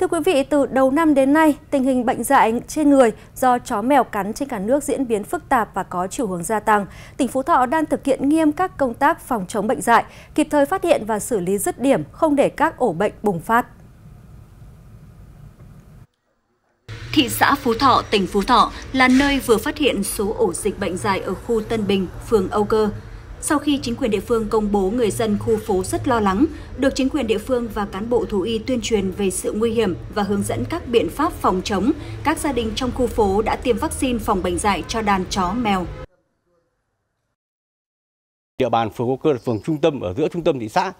Thưa quý vị, từ đầu năm đến nay, tình hình bệnh dại trên người do chó mèo cắn trên cả nước diễn biến phức tạp và có chiều hướng gia tăng. Tỉnh Phú Thọ đang thực hiện nghiêm các công tác phòng chống bệnh dại, kịp thời phát hiện và xử lý dứt điểm, không để các ổ bệnh bùng phát. Thị xã Phú Thọ, tỉnh Phú Thọ là nơi vừa phát hiện số ổ dịch bệnh dại ở khu Tân Bình, phường Âu Cơ. Sau khi chính quyền địa phương công bố, người dân khu phố rất lo lắng, được chính quyền địa phương và cán bộ thú y tuyên truyền về sự nguy hiểm và hướng dẫn các biện pháp phòng chống, các gia đình trong khu phố đã tiêm vaccine phòng bệnh dại cho đàn chó mèo. Địa bàn phường Âu Cơ là phường trung tâm, ở giữa trung tâm thị xã.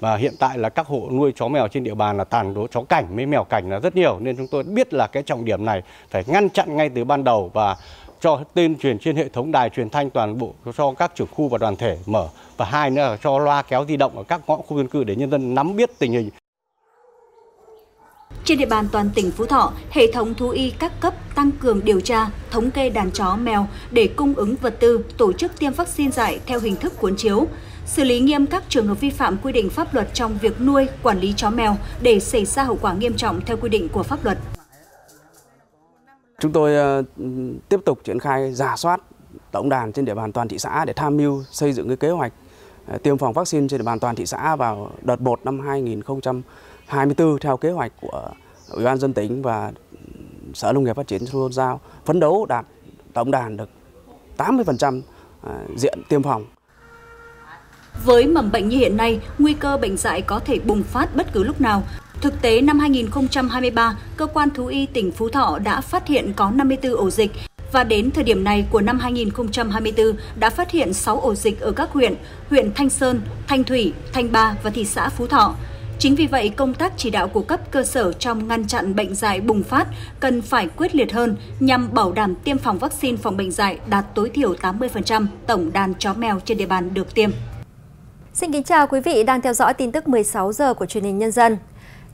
Và hiện tại là các hộ nuôi chó mèo trên địa bàn là tàn đố chó cảnh, mấy mèo cảnh là rất nhiều. Nên chúng tôi biết là cái trọng điểm này phải ngăn chặn ngay từ ban đầu và cho tuyên truyền trên hệ thống đài truyền thanh toàn bộ, cho các trưởng khu và đoàn thể mở, và hai nữa là cho loa kéo di động ở các ngõ khu dân cư để nhân dân nắm biết tình hình. Trên địa bàn toàn tỉnh Phú Thọ, hệ thống thú y các cấp tăng cường điều tra, thống kê đàn chó mèo để cung ứng vật tư, tổ chức tiêm vaccine dại theo hình thức cuốn chiếu, xử lý nghiêm các trường hợp vi phạm quy định pháp luật trong việc nuôi, quản lý chó mèo để xảy ra hậu quả nghiêm trọng theo quy định của pháp luật. Chúng tôi tiếp tục triển khai rà soát tổng đàn trên địa bàn toàn thị xã để tham mưu xây dựng cái kế hoạch tiêm phòng vaccine trên địa bàn toàn thị xã vào đợt 1 năm 2024 theo kế hoạch của Ủy ban nhân dân tỉnh và Sở Nông nghiệp Phát triển Nông Thôn, phấn đấu đạt tổng đàn được 80% diện tiêm phòng. Với mầm bệnh như hiện nay, nguy cơ bệnh dại có thể bùng phát bất cứ lúc nào. Thực tế, năm 2023, Cơ quan Thú y tỉnh Phú Thọ đã phát hiện có 54 ổ dịch và đến thời điểm này của năm 2024 đã phát hiện 6 ổ dịch ở các huyện Thanh Sơn, Thanh Thủy, Thanh Ba và thị xã Phú Thọ. Chính vì vậy, công tác chỉ đạo của cấp cơ sở trong ngăn chặn bệnh dại bùng phát cần phải quyết liệt hơn nhằm bảo đảm tiêm phòng vaccine phòng bệnh dại đạt tối thiểu 80% tổng đàn chó mèo trên địa bàn được tiêm. Xin kính chào quý vị đang theo dõi tin tức 16 giờ của Truyền hình Nhân dân.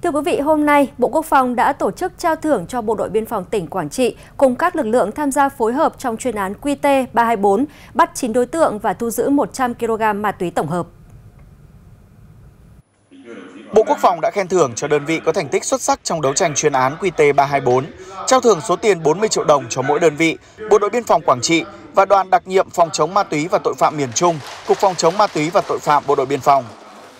Thưa quý vị, hôm nay, Bộ Quốc phòng đã tổ chức trao thưởng cho Bộ đội Biên phòng tỉnh Quảng Trị cùng các lực lượng tham gia phối hợp trong chuyên án QT324, bắt 9 đối tượng và thu giữ 100 kg ma túy tổng hợp. Bộ Quốc phòng đã khen thưởng cho đơn vị có thành tích xuất sắc trong đấu tranh chuyên án QT324, trao thưởng số tiền 40 triệu đồng cho mỗi đơn vị, Bộ đội Biên phòng Quảng Trị và Đoàn đặc nhiệm phòng chống ma túy và tội phạm miền Trung, Cục phòng chống ma túy và tội phạm Bộ đội Biên phòng.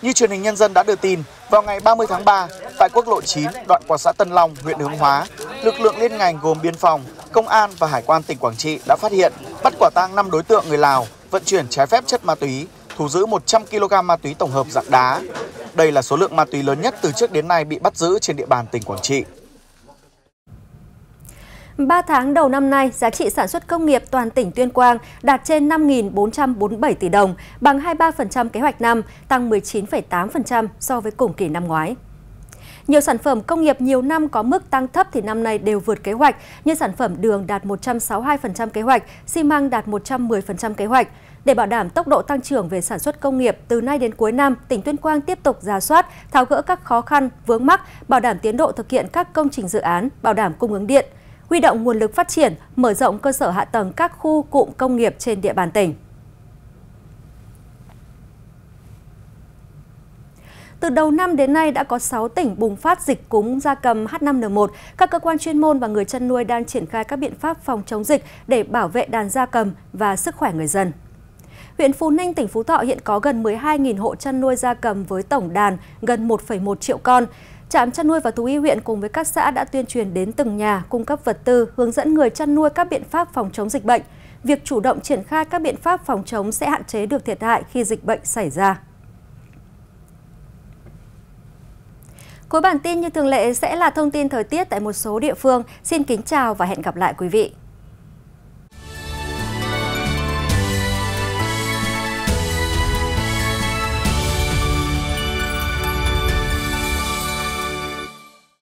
Như Truyền hình Nhân dân đã đưa tin, vào ngày 30 tháng 3, tại quốc lộ 9 đoạn qua xã Tân Long, huyện Hướng Hóa, lực lượng liên ngành gồm biên phòng, công an và hải quan tỉnh Quảng Trị đã phát hiện, bắt quả tang 5 đối tượng người Lào vận chuyển trái phép chất ma túy, thu giữ 100 kg ma túy tổng hợp dạng đá. Đây là số lượng ma túy lớn nhất từ trước đến nay bị bắt giữ trên địa bàn tỉnh Quảng Trị. 3 tháng đầu năm nay, giá trị sản xuất công nghiệp toàn tỉnh Tuyên Quang đạt trên 5.447 tỷ đồng, bằng 23% kế hoạch năm, tăng 19,8% so với cùng kỳ năm ngoái. Nhiều sản phẩm công nghiệp nhiều năm có mức tăng thấp thì năm nay đều vượt kế hoạch, như sản phẩm đường đạt 162% kế hoạch, xi măng đạt 110% kế hoạch. Để bảo đảm tốc độ tăng trưởng về sản xuất công nghiệp từ nay đến cuối năm, tỉnh Tuyên Quang tiếp tục rà soát, tháo gỡ các khó khăn, vướng mắc, bảo đảm tiến độ thực hiện các công trình dự án, bảo đảm cung ứng điện, huy động nguồn lực phát triển, mở rộng cơ sở hạ tầng các khu cụm công nghiệp trên địa bàn tỉnh. Từ đầu năm đến nay đã có 6 tỉnh bùng phát dịch cúm gia cầm H5N1. Các cơ quan chuyên môn và người chăn nuôi đang triển khai các biện pháp phòng chống dịch để bảo vệ đàn gia cầm và sức khỏe người dân. Huyện Phú Ninh, tỉnh Phú Thọ hiện có gần 12.000 hộ chăn nuôi gia cầm với tổng đàn gần 1,1 triệu con. Trạm chăn nuôi và thú y huyện cùng với các xã đã tuyên truyền đến từng nhà, cung cấp vật tư, hướng dẫn người chăn nuôi các biện pháp phòng chống dịch bệnh. Việc chủ động triển khai các biện pháp phòng chống sẽ hạn chế được thiệt hại khi dịch bệnh xảy ra. Cuối bản tin như thường lệ sẽ là thông tin thời tiết tại một số địa phương. Xin kính chào và hẹn gặp lại quý vị.